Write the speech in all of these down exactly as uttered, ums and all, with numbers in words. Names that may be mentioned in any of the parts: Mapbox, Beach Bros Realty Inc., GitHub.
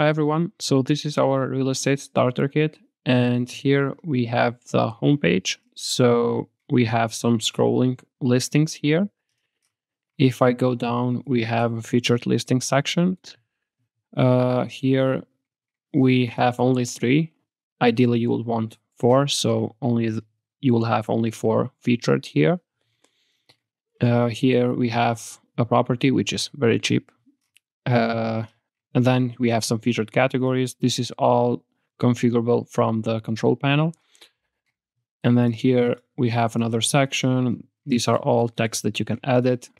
Hi everyone, so this is our real estate starter kit, and here we have the homepage. So we have some scrolling listings here. If I go down, we have a featured listing section. Uh, here we have only three. Ideally you would want four, so only you will have only four featured here. Uh, here we have a property which is very cheap. Uh, And then we have some featured categories. This is all configurable from the control panel. And then here we have another section. These are all text that you can edit.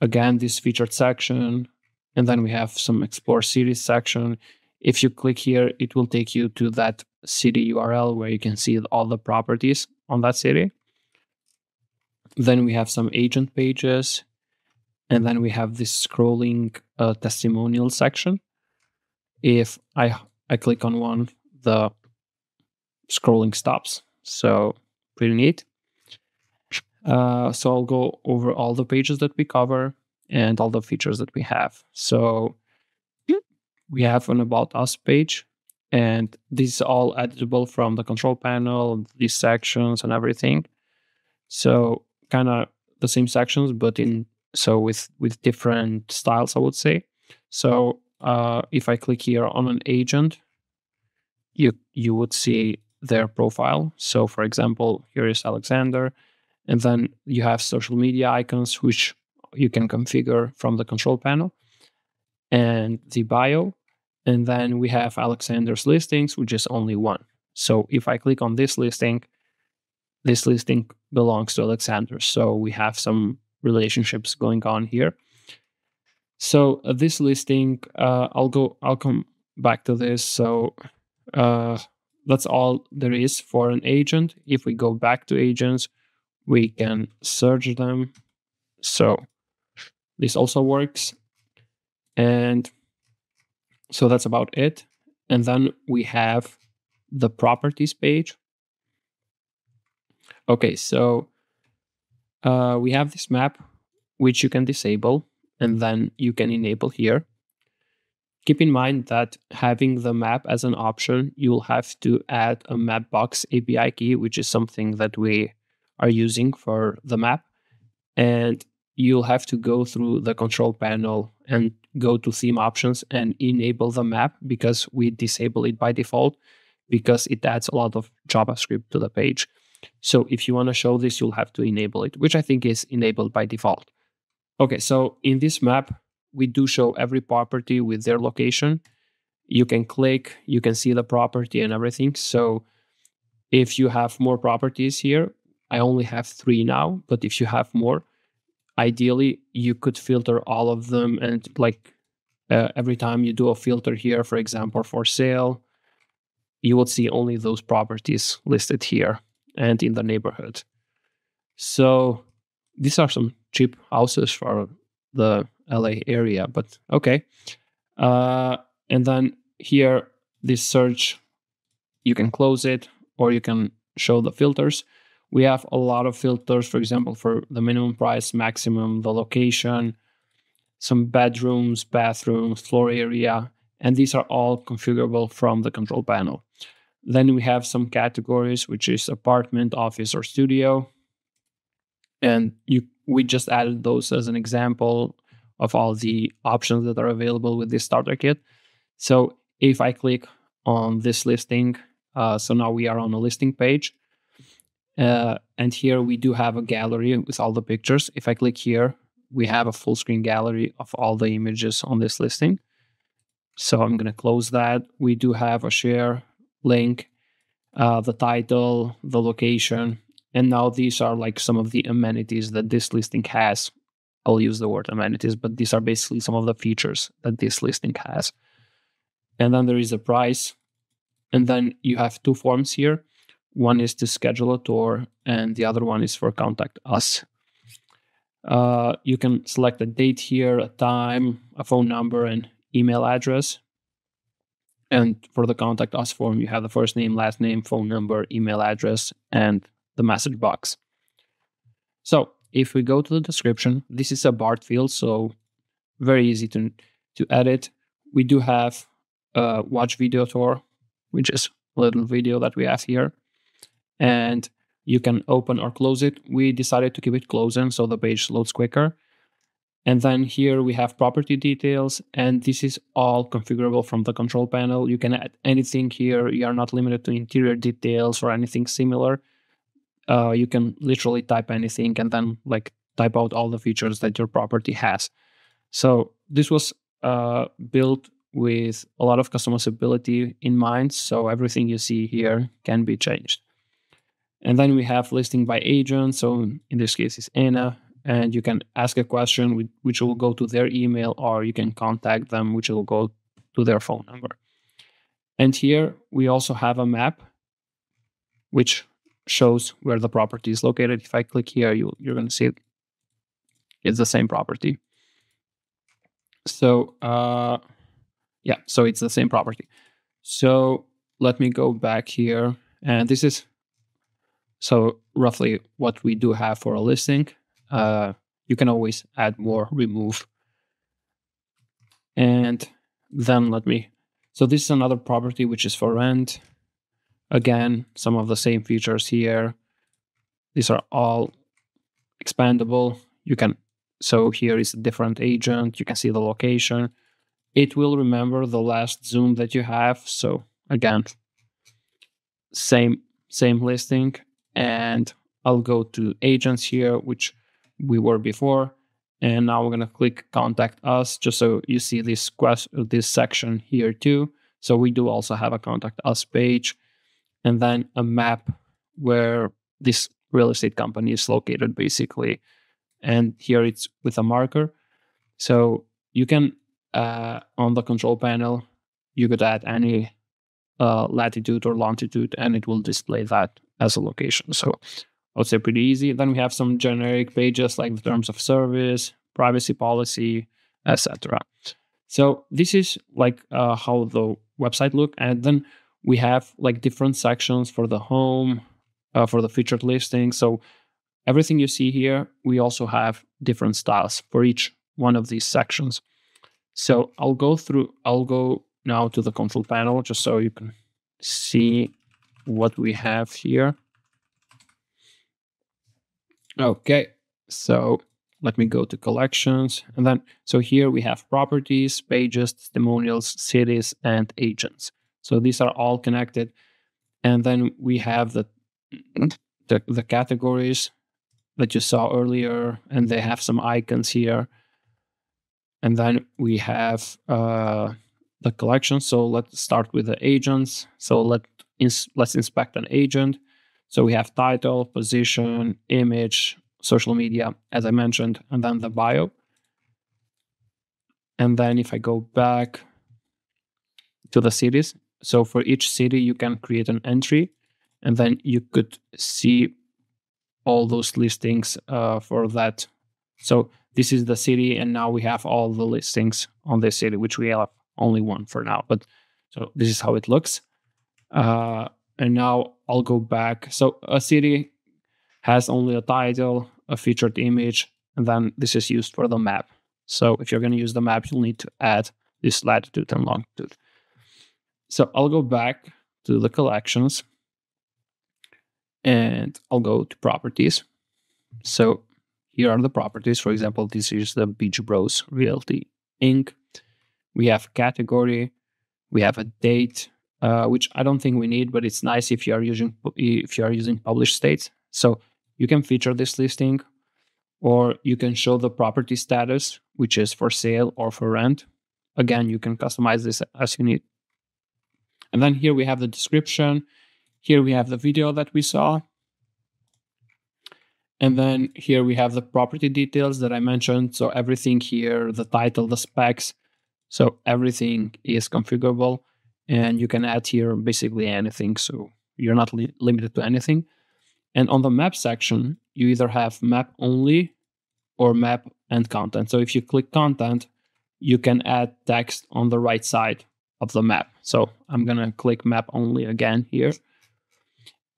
Again, this featured section. And then we have some explore cities section. If you click here, it will take you to that city U R L where you can see all the properties on that city. Then we have some agent pages. And then we have this scrolling uh, testimonial section. If I, I click on one, the scrolling stops. So pretty neat. Uh, so I'll go over all the pages that we cover and all the features that we have. So we have an About Us page, and this is all editable from the control panel, these sections and everything. So kind of the same sections, but in So with, with different styles, I would say. So uh, if I click here on an agent, you, you would see their profile. So for example, here is Alexander. And then you have social media icons, which you can configure from the control panel, and the bio. And then we have Alexander's listings, which is only one. So if I click on this listing, this listing belongs to Alexander. So we have some relationships going on here. So uh, this listing, uh, I'll go. I'll come back to this. So uh, that's all there is for an agent. If we go back to agents, we can search them. So this also works, and so that's about it. And then we have the properties page. Okay, so. Uh, we have this map, which you can disable, and then you can enable here. Keep in mind that having the map as an option, you'll have to add a Mapbox A P I key, which is something that we are using for the map. And you'll have to go through the control panel and go to theme options and enable the map, because we disable it by default, because it adds a lot of JavaScript to the page. So if you want to show this, you'll have to enable it, which I think is enabled by default. Okay, so in this map, we do show every property with their location. You can click, you can see the property and everything. So if you have more properties here, I only have three now, but if you have more, ideally, you could filter all of them. And like uh, every time you do a filter here, for example, for sale, you would see only those properties listed here and in the neighborhood. So these are some cheap houses for the L A area, but okay. Uh, and then here, this search, you can close it or you can show the filters. We have a lot of filters, for example, for the minimum price, maximum, the location, some bedrooms, bathrooms, floor area, and these are all configurable from the control panel. Then we have some categories, which is apartment, office, or studio. And you, we just added those as an example of all the options that are available with this starter kit. So if I click on this listing, uh, so now we are on a listing page. Uh, and here we do have a gallery with all the pictures. If I click here, we have a full screen gallery of all the images on this listing. So I'm going to close that. We do have a share link, uh, the title, the location, and now these are like some of the amenities that this listing has. I'll use the word amenities, but these are basically some of the features that this listing has. And then there is a price, and then you have two forms here. One is to schedule a tour, and the other one is for contact us. Uh, you can select a date here, a time, a phone number, and email address. And for the contact us form, you have the first name, last name, phone number, email address, and the message box. So if we go to the description, this is a BART field, so very easy to, to edit. We do have uh, watch video tour, which is a little video that we have here. And you can open or close it. We decided to keep it closing so the page loads quicker. And then here we have property details, and this is all configurable from the control panel. You can add anything here. You are not limited to interior details or anything similar. Uh, you can literally type anything and then like type out all the features that your property has. So this was uh, built with a lot of customizability in mind. So everything you see here can be changed. And then we have listing by agent. So in this case, it's Anna. And you can ask a question which will go to their email, or you can contact them, which will go to their phone number. And here we also have a map, which shows where the property is located. If I click here, you, you're going to see it. It's the same property. So uh, yeah, so it's the same property. So let me go back here. And this is so roughly what we do have for a listing. Uh, you can always add more, remove. And then let me, so this is another property, which is for rent. Again, some of the same features here. These are all expandable. You can, so here is a different agent. You can see the location. It will remember the last Zoom that you have. So again, same, same listing. And I'll go to agents here, which we were before, and now we're going to click contact us, just so you see this quest, this section here too. So we do also have a contact us page, and then a map where this real estate company is located basically. And here it's with a marker. So you can, uh, on the control panel, you could add any uh, latitude or longitude, and it will display that as a location. So I would say pretty easy. Then we have some generic pages like the terms of service, privacy policy, et cetera. So this is like uh, how the website look. And then we have like different sections for the home, uh, for the featured listing. So everything you see here, we also have different styles for each one of these sections. So I'll go through, I'll go now to the control panel just so you can see what we have here. Okay, so let me go to collections. And then, so here we have properties, pages, testimonials, cities, and agents. So these are all connected. And then we have the, the, the categories that you saw earlier, and they have some icons here. And then we have uh, the collection. So let's start with the agents. So let ins- let's inspect an agent. So we have title, position, image, social media, as I mentioned, and then the bio. And then if I go back to the cities, so for each city, you can create an entry, and then you could see all those listings uh, for that. So this is the city, and now we have all the listings on this city, which we have only one for now. But so this is how it looks. Uh, And now I'll go back. So a city has only a title, a featured image, and then this is used for the map. So if you're going to use the map, you'll need to add this latitude and longitude. So I'll go back to the collections, and I'll go to properties. So here are the properties. For example, this is the Beach Bros Realty Incorporated. We have category, we have a date, Uh, which I don't think we need, but it's nice if you are using if you are using published states. So you can feature this listing, or you can show the property status, which is for sale or for rent. Again, you can customize this as you need. And then here we have the description. Here we have the video that we saw. And then here we have the property details that I mentioned. So everything here, the title, the specs. So everything is configurable. And you can add here basically anything, so you're not li limited to anything. And on the map section, you either have map only or map and content. So if you click content, you can add text on the right side of the map. So I'm going to click map only again here.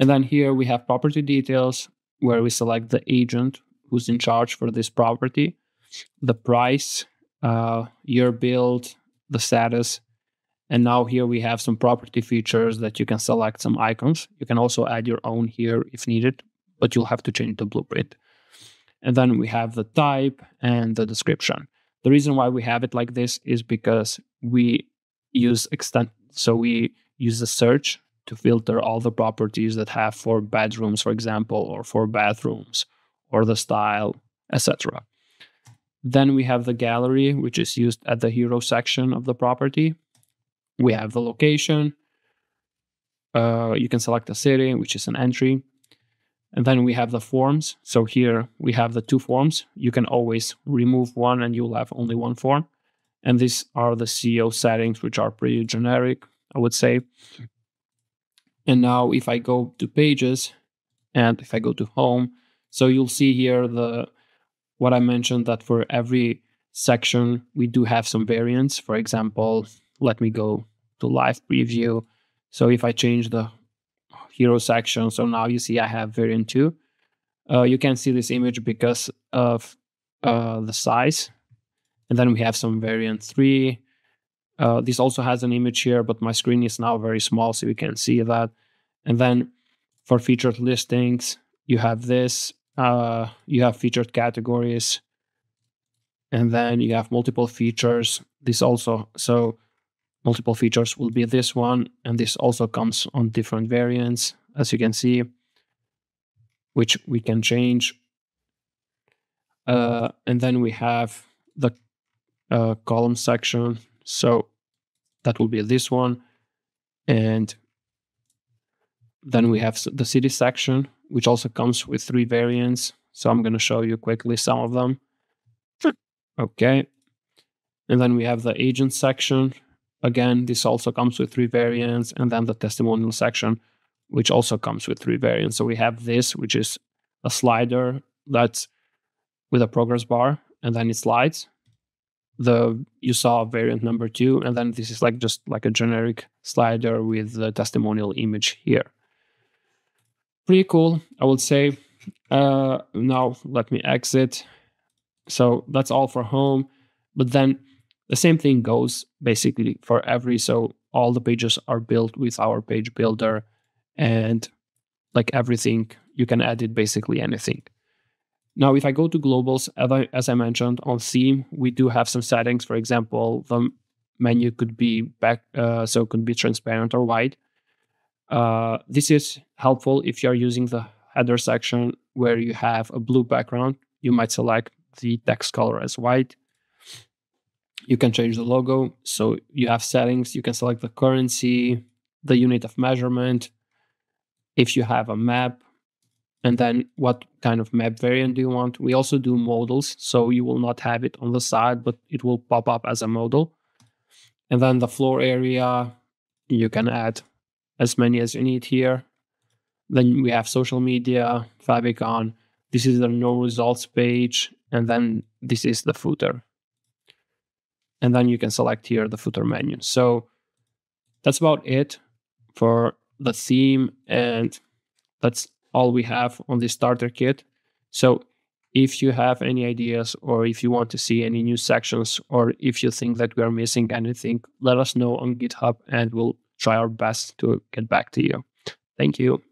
And then here we have property details, where we select the agent who's in charge for this property, the price, uh, year build, the status, And now here we have some property features that you can select some icons. You can also add your own here if needed, but you'll have to change the blueprint. And then we have the type and the description. The reason why we have it like this is because we use extent, so we use the search to filter all the properties that have four bedrooms, for example, or four bathrooms, or the style, et cetera. Then we have the gallery, which is used at the hero section of the property. We have the location. Uh, you can select a city, which is an entry. And then we have the forms. So here we have the two forms. You can always remove one and you'll have only one form. And these are the C E O settings, which are pretty generic, I would say. And now if I go to pages and if I go to home, so you'll see here the what I mentioned, that for every section, we do have some variants. For example, let me go to live preview. So if I change the hero section, so now you see I have variant two. Uh, you can see this image because of uh, the size. And then we have some variant three. Uh, this also has an image here, but my screen is now very small, so you can see that. And then for featured listings, you have this. Uh, you have featured categories, and then you have multiple features. This also, so multiple features will be this one, and this also comes on different variants, as you can see, which we can change. Uh, and then we have the uh, column section, so that will be this one. And then we have the city section, which also comes with three variants. So I'm going to show you quickly some of them. Okay. And then we have the agent section. Again, this also comes with three variants. And then the testimonial section, which also comes with three variants. So we have this, which is a slider that's with a progress bar, and then it slides. The you saw variant number two, and then this is like just like a generic slider with the testimonial image here. Pretty cool, I would say. Uh, now let me exit. So that's all for home. But then the same thing goes basically for every, so all the pages are built with our page builder, and like everything, you can edit basically anything. Now, if I go to globals, as I, as I mentioned on theme, we do have some settings. For example, the menu could be back, uh, so it could be transparent or white. Uh, this is helpful if you're using the header section where you have a blue background. You might select the text color as white. You can change the logo. So you have settings. You can select the currency, the unit of measurement, if you have a map, and then what kind of map variant do you want. We also do modals. So you will not have it on the side, but it will pop up as a modal. And then the floor area, you can add as many as you need here. Then we have social media, favicon. This is the no results page. And then this is the footer. And then you can select here the footer menu. So that's about it for the theme. And that's all we have on this starter kit. So if you have any ideas, or if you want to see any new sections, or if you think that we are missing anything, let us know on GitHub and we'll try our best to get back to you. Thank you.